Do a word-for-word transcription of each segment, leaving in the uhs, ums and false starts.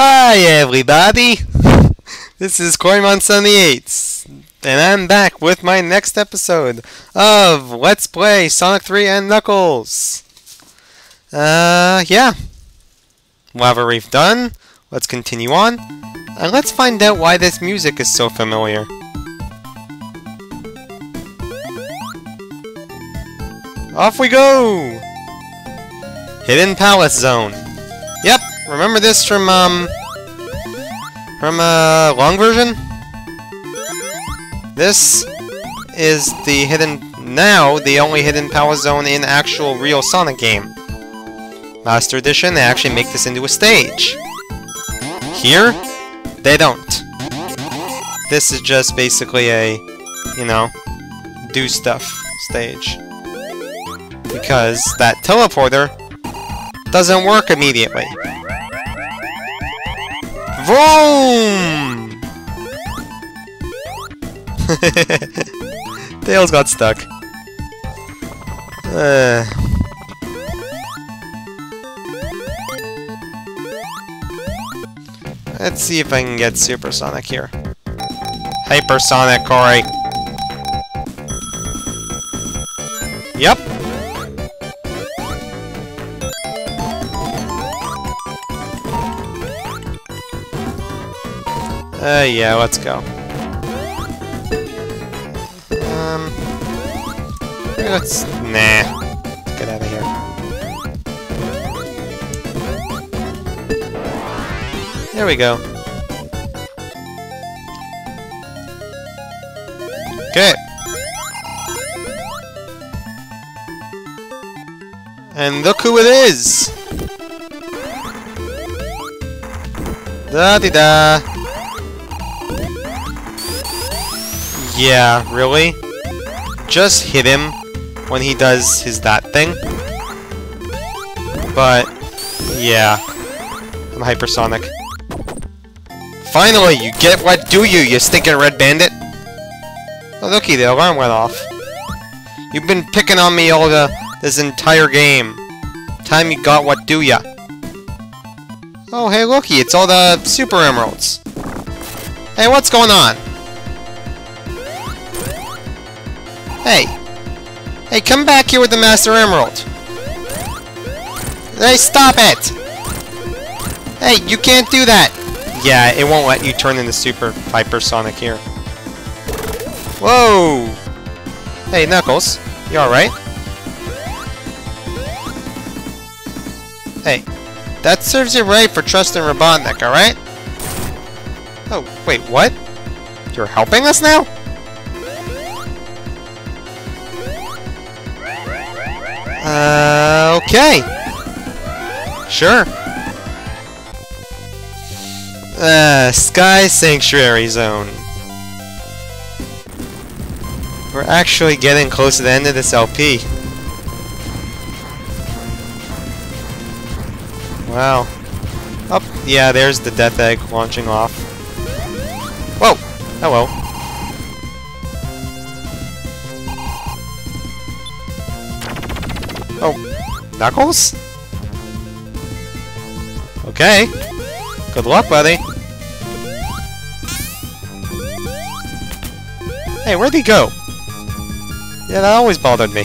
Hi everybody! This is Corymon seventy-eight, and I'm back with my next episode of Let's Play Sonic three and Knuckles! Uh, yeah. Lava Reef done. Let's continue on. And let's find out why this music is so familiar. Off we go! Hidden Palace Zone. Yep. Remember this from, um, from, uh, long version? This is the hidden, now, the only hidden palace zone in actual real Sonic game. Master Edition, they actually make this into a stage. Here, they don't. This is just basically a, you know, do stuff stage. Because that teleporter doesn't work immediately. Vroom! Tails got stuck. Uh. Let's see if I can get Supersonic here. Hypersonic, Cory. Yep. Uh, yeah, let's go. Um... Let's... Nah. Let's get out of here. There we go. Okay. And look who it is! Da-dee-da! Yeah, really? Just hit him when he does his that thing. But, yeah. I'm hypersonic. Finally, you get what do you, you stinking red bandit? Oh, looky, the alarm went off. You've been picking on me all the this entire game. Time you got what do ya. Oh, hey, looky, it's all the Super Emeralds. Hey, what's going on? Hey! Hey, come back here with the Master Emerald! Hey, stop it! Hey, you can't do that! Yeah, it won't let you turn into Super Hypersonic here. Whoa! Hey, Knuckles, you alright? Hey, that serves you right for trusting Robotnik, alright? Oh, wait, what? You're helping us now? Uh, okay. Sure. Uh, Sky Sanctuary Zone. We're actually getting close to the end of this L P. Wow. Oh, yeah, there's the Death Egg launching off. Whoa! Hello. Oh, Knuckles? Okay. Good luck, buddy. Hey, where'd he go? Yeah, that always bothered me.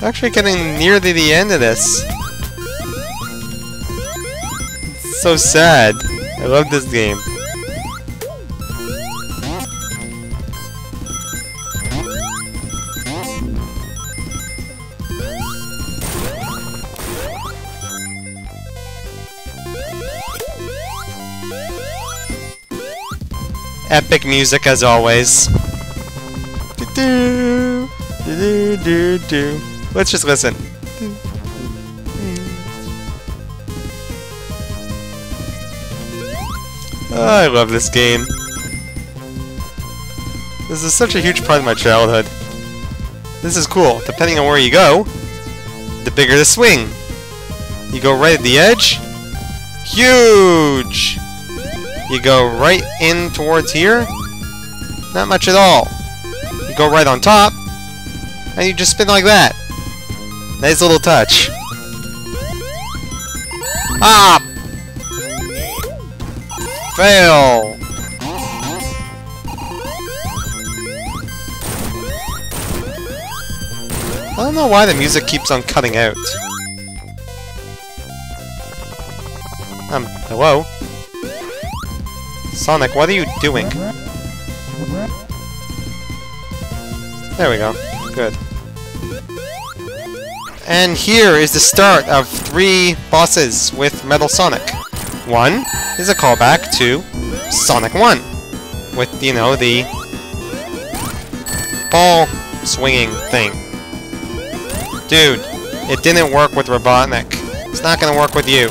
Actually getting near to the end of this. It's so sad. I love this game. Epic music as always. Do-do, do-do-do-do. Let's just listen. Oh, I love this game. This is such a huge part of my childhood. This is cool. Depending on where you go, the bigger the swing. You go right at the edge. Huge! You go right in towards here. Not much at all. You go right on top. And you just spin like that. Nice little touch. Ah! Fail! I don't know why the music keeps on cutting out. Um, hello? Sonic, what are you doing? There we go. Good. And here is the start of three bosses with Metal Sonic. One is a callback to Sonic one, with, you know, the ball swinging thing. Dude, it didn't work with Robotnik. It's not gonna work with you.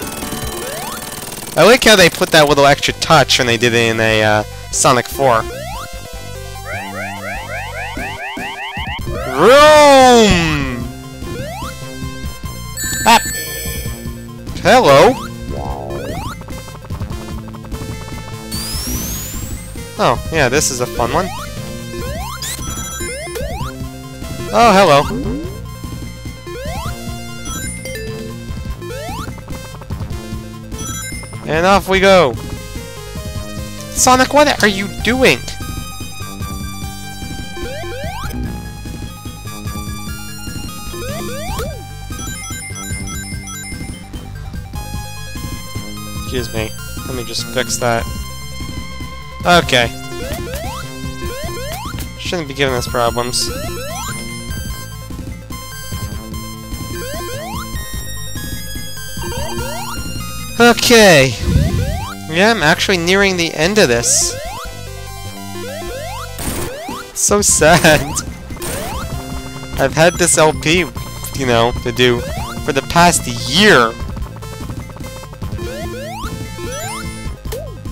I like how they put that little extra touch when they did it in a uh, Sonic four. Room! Ah! Hello! Oh, yeah, this is a fun one. Oh, hello. And off we go! Sonic, what are you doing? Excuse me. Let me just fix that. Okay. Shouldn't be giving us problems. Okay, yeah, I'm actually nearing the end of this. So sad. I've had this L P, you know, to do for the past year.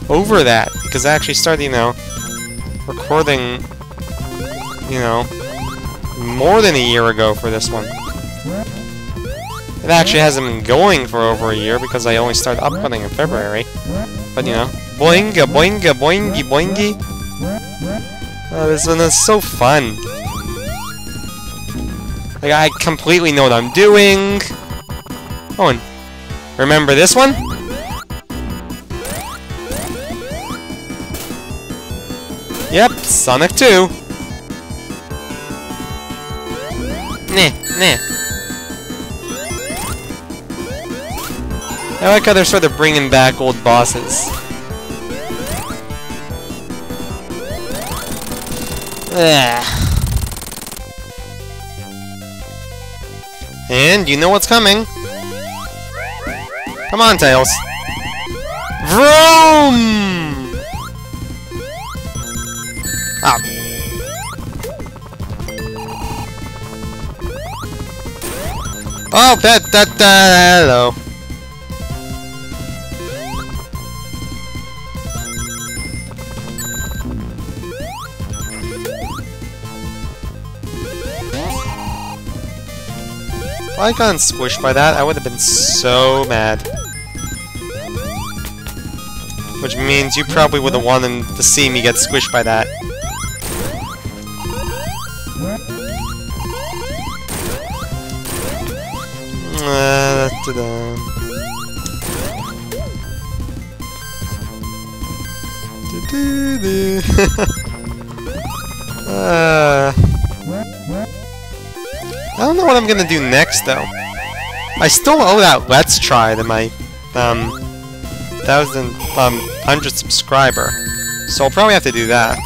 Over that, because I actually started, you know, recording, you know, more than a year ago for this one. It actually hasn't been going for over a year because I only started uploading in February. But you know, boinga, boinga, boingy, boingy. Oh, this one is so fun. Like, I completely know what I'm doing. Oh, and remember this one? Yep, Sonic two. Nah, nah. I like how they're sort of bringing back old bosses. Ugh. And you know what's coming. Come on, Tails. Vroom! Ah. Oh, that, that, that, hello. If I got squished by that, I would have been so mad. Which means you probably would have wanted to see me get squished by that. Uh, da-da. uh. I don't know what I'm gonna do next, though. I still owe that Let's Try to my, um, thousand, um, hundred subscriber. So I'll probably have to do that.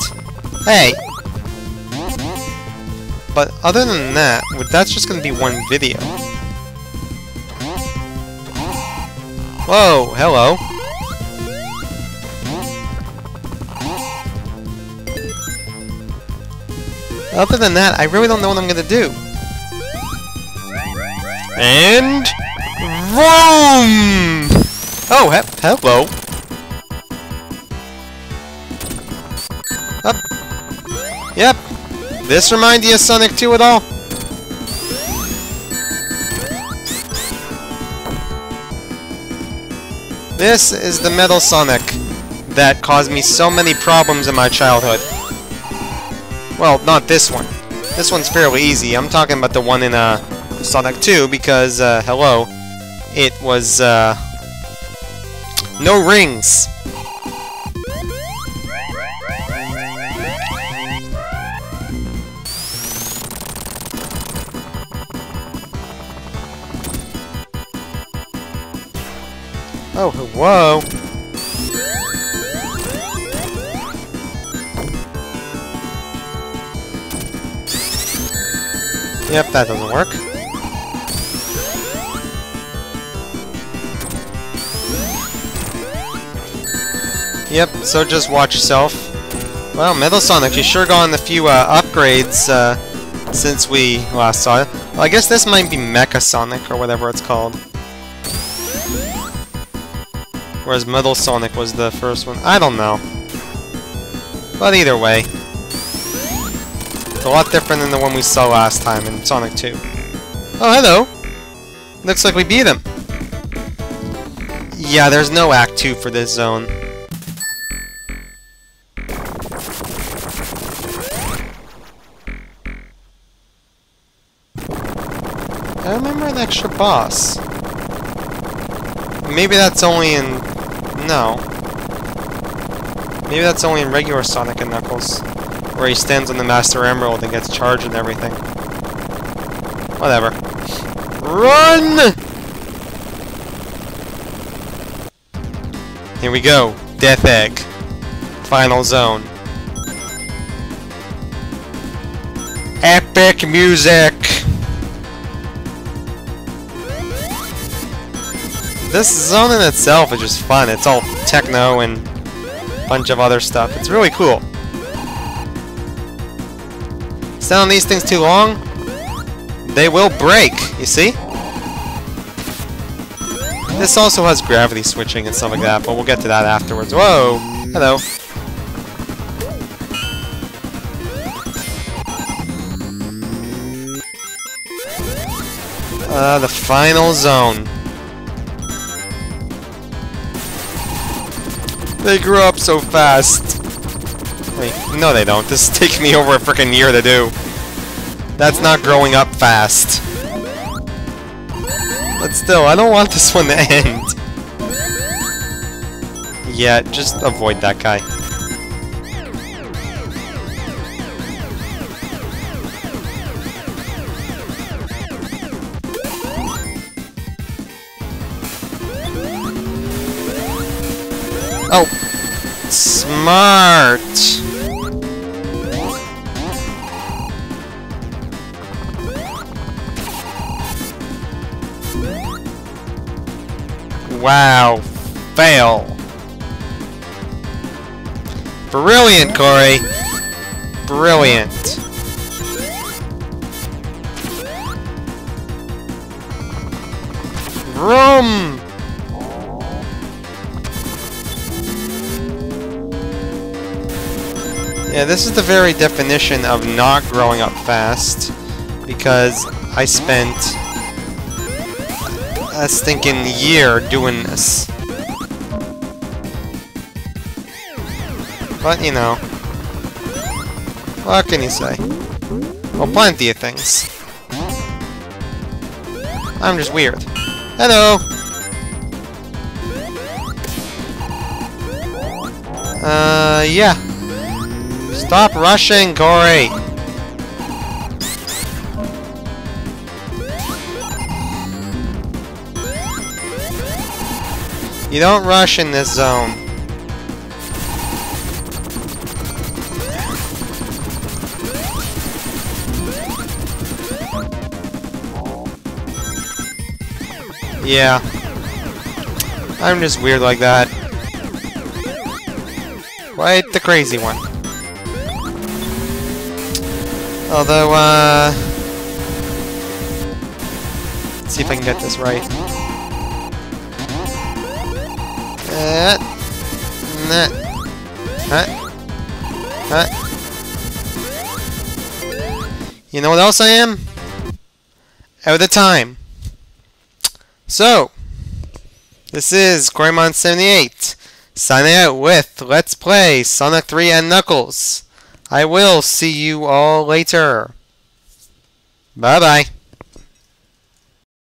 Hey! But other than that, that's just gonna be one video. Whoa, hello. Other than that, I really don't know what I'm gonna do. And... vroom! Oh, he hello. Up. Yep. This reminds you of Sonic two at all? This is the Metal Sonic that caused me so many problems in my childhood. Well, not this one. This one's fairly easy. I'm talking about the one in, uh... Sonic two, because, uh, hello, it was, uh, No rings! Oh, whoa! Yep, that doesn't work. Yep, so just watch yourself. Well, Metal Sonic, you sure gotten a few uh, upgrades uh, since we last saw it. Well, I guess this might be Mecha Sonic or whatever it's called. Whereas Metal Sonic was the first one. I don't know. But either way, it's a lot different than the one we saw last time in Sonic two. Oh, hello! Looks like we beat him. Yeah, there's no Act two for this zone. I remember an extra boss. Maybe that's only in... No. Maybe that's only in regular Sonic and Knuckles, where he stands on the Master Emerald and gets charged and everything. Whatever. Run! Here we go. Death Egg. Final Zone. Epic music! This zone in itself is just fun. It's all techno and a bunch of other stuff. It's really cool. Stand on these things too long, they will break, you see? This also has gravity switching and stuff like that, but we'll get to that afterwards. Whoa! Hello. Uh, the final zone. They grew up so fast. Wait, no they don't. This is taking me over a frickin' year to do. That's not growing up fast. But still, I don't want this one to end. Yeah, just avoid that guy. Oh! Smart! Wow! Fail! Brilliant, Corey! Brilliant! Vroom! Yeah, this is the very definition of not growing up fast, because I spent a stinking year doing this. But, you know, what can you say? Well, plenty of things. I'm just weird. Hello! Uh, yeah. Stop rushing, Corey! You don't rush in this zone. Yeah. I'm just weird like that. Quite the crazy one. Although, uh... let's see if I can get this right. Uh, nah, huh, huh. You know what else I am? Out of the time. So, this is Corymon seventy-eight, signing out with Let's Play Sonic three and Knuckles. I will see you all later. Bye-bye.